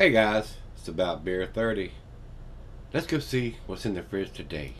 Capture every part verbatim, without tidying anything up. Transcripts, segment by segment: Hey guys, it's about beer thirty. Let's go see what's in the fridge today.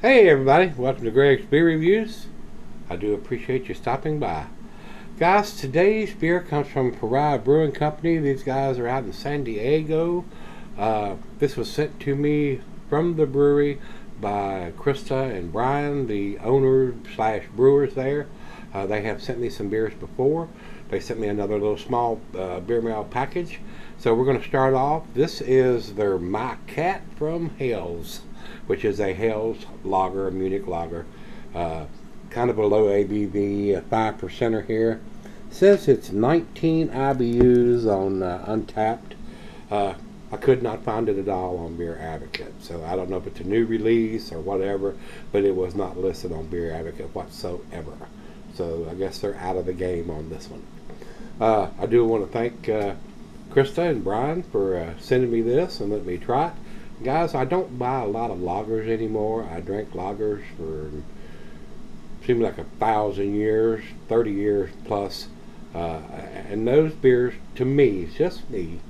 Hey everybody, welcome to Greg's Beer Reviews. I do appreciate you stopping by. Guys, today's beer comes from Pariah Brewing Company. These guys are out in San Diego. Uh, this was sent to me from the brewery by Krista and Brian, the owner slash brewers there. Uh, they have sent me some beers before. They sent me another little small uh, beer mail package. So we're going to start off. This is their My Cat from Helles, which is a Helles lager, a Munich lager, uh, kind of a low A B V, a five percenter here. It says it's nineteen I B Us on uh, Untapped. Uh, I could not find it at all on Beer Advocate, so I don't know if it's a new release or whatever, but it was not listed on Beer Advocate whatsoever. So I guess they're out of the game on this one. Uh, I do want to thank uh, Krista and Brian for uh, sending me this and let me try it. Guys, I don't buy a lot of lagers anymore. I drank lagers for seemed like a thousand years, thirty years plus, uh, and those beers, to me, just me,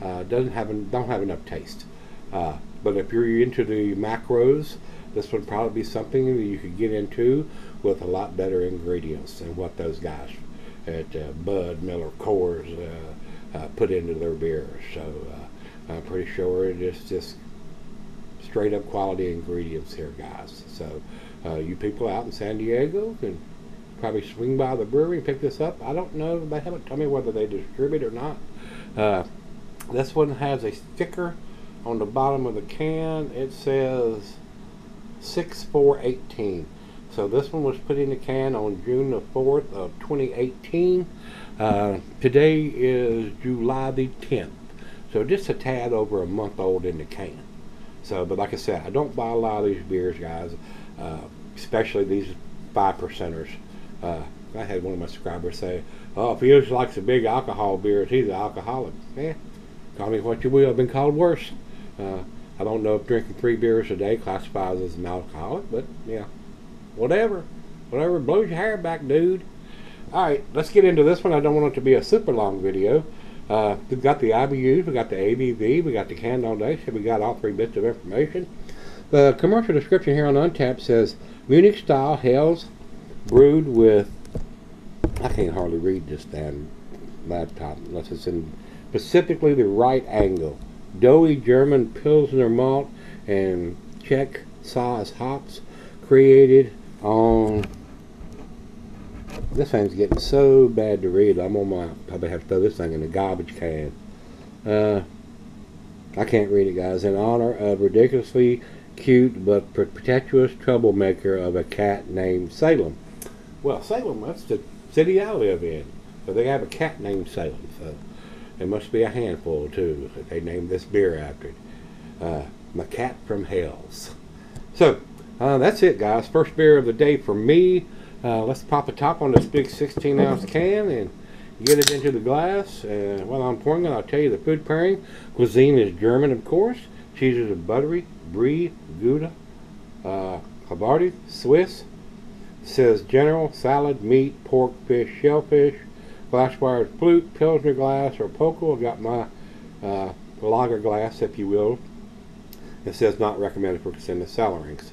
uh, doesn't have an, don't have enough taste. Uh, but if you're into the macros, this would probably be something that you could get into with a lot better ingredients than what those guys at uh, Bud, Miller, Coors uh, uh, put into their beers. So uh, I'm pretty sure it is just straight up quality ingredients here, guys. So uh, you people out in San Diego can probably swing by the brewery and pick this up. I don't know, they haven't told me whether they distribute or not. Uh, this one has a sticker on the bottom of the can. It says six four eighteen. So this one was put in the can on June the fourth of twenty eighteen. Uh, today is July the tenth. So just a tad over a month old in the can. So, but like I said, I don't buy a lot of these beers, guys, uh, especially these five percenters. Uh, I had one of my subscribers say, "Oh, if he just likes the big alcohol beers, he's an alcoholic." Eh, call me what you will. I've been called worse. Uh, I don't know if drinking three beers a day classifies as an alcoholic, but yeah, whatever, whatever blows your hair back, dude. All right, let's get into this one. I don't want it to be a super long video. Uh, we've got the I B Us, we got the A B V, we got the can donation, we got all three bits of information. The commercial description here on Untapped says Munich style Helles brewed with, I can't hardly read this damn laptop unless it's in specifically the right angle, doughy German Pilsner malt and Czech Saaz hops created on. This thing's getting so bad to read. I'm on my, probably have to throw this thing in the garbage can. Uh, I can't read it, guys. In honor of ridiculously cute but pretentious troublemaker of a cat named Salem. Well, Salem, that's the city I live in. But they have a cat named Salem, so there must be a handful, too, that they named this beer after it. Uh, My Cat from Helles. So, uh, that's it, guys. First beer of the day for me. Uh, let's pop a top on this big sixteen ounce can and get it into the glass. And while I'm pouring it, I'll tell you the food pairing. Cuisine is German, of course. Cheeses are buttery, brie, gouda, uh, Havarti, Swiss. It says general, salad, meat, pork, fish, shellfish. Glassware is flute, pilsner glass, or pokel. I've got my uh, lager glass, if you will. It says not recommended for extended sourings.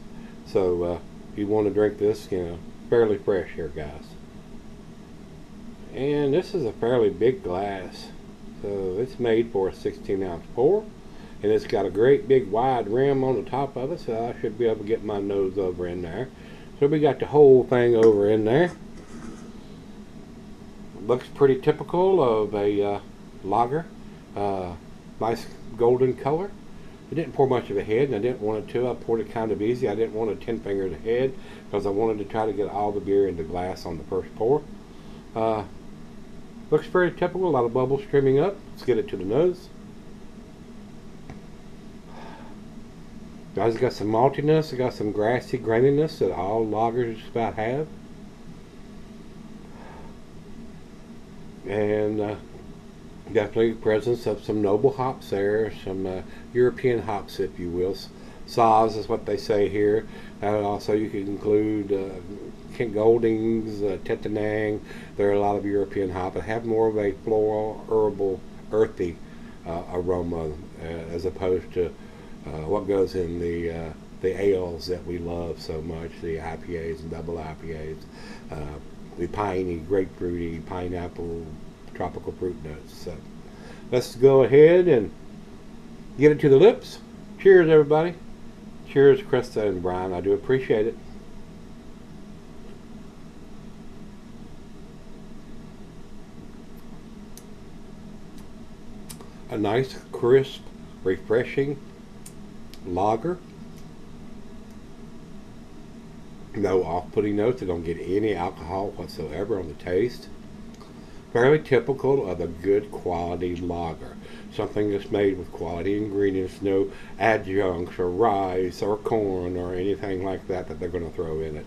So uh, if you want to drink this, you know, fairly fresh here, guys. And this is a fairly big glass, so it's made for a sixteen ounce pour, and it's got a great big wide rim on the top of it, so I should be able to get my nose over in there. So we got the whole thing over in there. Looks pretty typical of a uh, lager. uh, my golden color. I didn't pour much of a head, and I didn't want it to. I poured it kind of easy. I didn't want a ten-fingered head because I wanted to try to get all the beer in the glass on the first pour. Uh, looks very typical. A lot of bubbles streaming up. Let's get it to the nose. It's got some maltiness. It got some grassy graininess that all lagers just about have. And uh, definitely presence of some noble hops there, some uh, European hops, if you will. Saaz is what they say here. And also you can include uh, Kent Golding's, uh, Tetanang. There are a lot of European hops that have more of a floral, herbal, earthy uh, aroma uh, as opposed to uh, what goes in the uh, the ales that we love so much, the I P As and double I P As. Uh, the piney, grapefruity, pineapple, tropical fruit notes. So let's go ahead and get it to the lips. Cheers, everybody. Cheers, Krista and Brian. I do appreciate it. A nice, crisp, refreshing lager. No off-putting notes. They don't get any alcohol whatsoever on the taste. Fairly typical of a good quality lager. Something that's made with quality ingredients, no adjuncts or rice or corn or anything like that that they're going to throw in it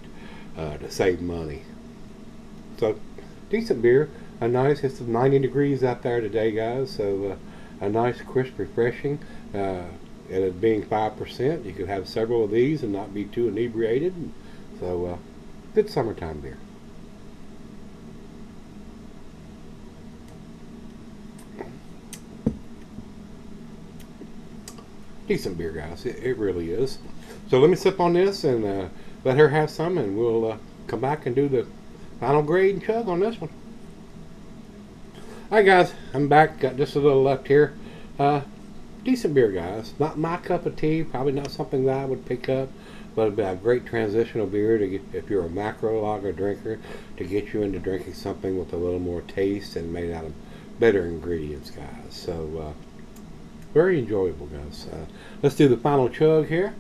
uh, to save money. So, decent beer. A nice, it's ninety degrees out there today, guys. So, uh, a nice, crisp, refreshing. Uh, and it being five percent, you could have several of these and not be too inebriated. So, uh, good summertime beer. Decent beer, guys. It, it really is. So let me sip on this and uh, let her have some, and we'll uh, come back and do the final grade and chug on this one. Alright, guys. I'm back. Got just a little left here. Uh, decent beer, guys. Not my cup of tea. Probably not something that I would pick up. But it'd be a great transitional beer to get, if you're a macro lager drinker, to get you into drinking something with a little more taste and made out of better ingredients, guys. So, uh, very enjoyable, guys. Uh, let's do the final chug here.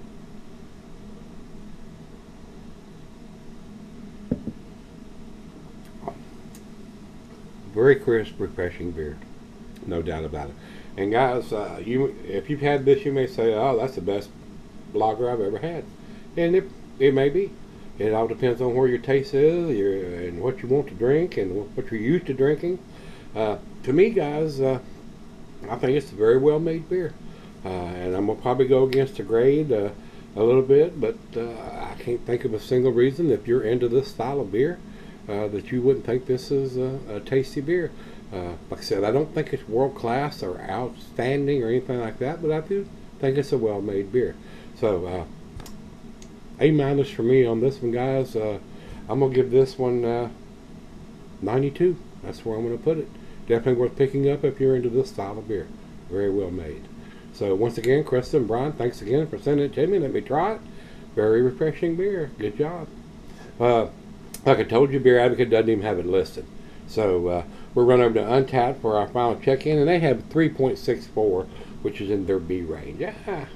Very crisp, refreshing beer. No doubt about it. And, guys, uh, you if you've had this, you may say, oh, that's the best lager I've ever had. And it, it may be. It all depends on where your taste is your, and what you want to drink and what you're used to drinking. Uh, to me, guys, uh, I think it's a very well-made beer. Uh, and I'm going to probably go against the grade uh, a little bit, but uh, I can't think of a single reason, if you're into this style of beer, uh, that you wouldn't think this is a, a tasty beer. Uh, like I said, I don't think it's world-class or outstanding or anything like that, but I do think it's a well-made beer. So, uh, A minus for me on this one, guys. Uh, I'm going to give this one uh, ninety-two. That's where I'm going to put it. Definitely worth picking up if you're into this style of beer. Very well made. So, once again, Krista and Brian, thanks again for sending it to me. Let me try it. Very refreshing beer. Good job. Uh, like I told you, Beer Advocate doesn't even have it listed. So, uh, we're running over to Untapped for our final check-in, and they have three point six four, which is in their B range. Yeah.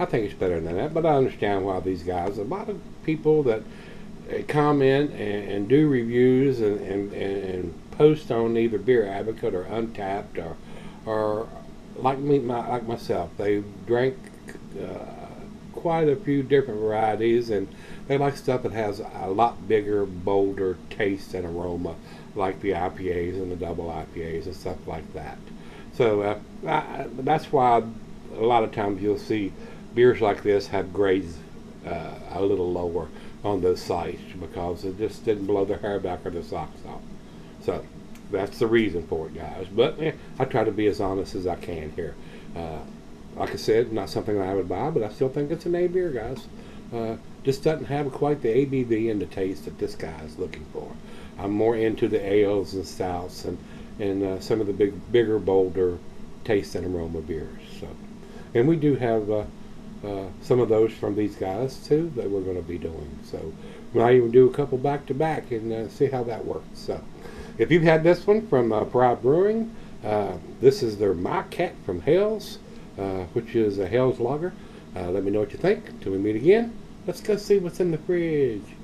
I think it's better than that, but I understand why these guys, a lot of people that comment and, and do reviews and, and, and post on either Beer Advocate or Untapped or, or like me, my, like myself, they drank uh, quite a few different varieties, and they like stuff that has a lot bigger, bolder taste and aroma, like the I P As and the double I P As and stuff like that. So uh, I, that's why a lot of times you'll see beers like this have grades uh, a little lower on those sites, because it just didn't blow their hair back or their socks off. So that's the reason for it, guys. But eh, I try to be as honest as I can here. Uh, like I said, not something that I would buy, but I still think it's an A beer, guys. Uh, just doesn't have quite the A B V and the taste that this guy is looking for. I'm more into the ales and stouts and, and uh, some of the big, bigger, bolder taste and aroma beers. So, and we do have... Uh, Uh, some of those from these guys too that we're going to be doing. So we might even do a couple back to back and uh, see how that works. So if you've had this one from uh, Pariah Brewing, Uh, this is their My Cat from Helles, uh, which is a Helles lager. Uh, let me know what you think. Till we meet again, let's go see what's in the fridge.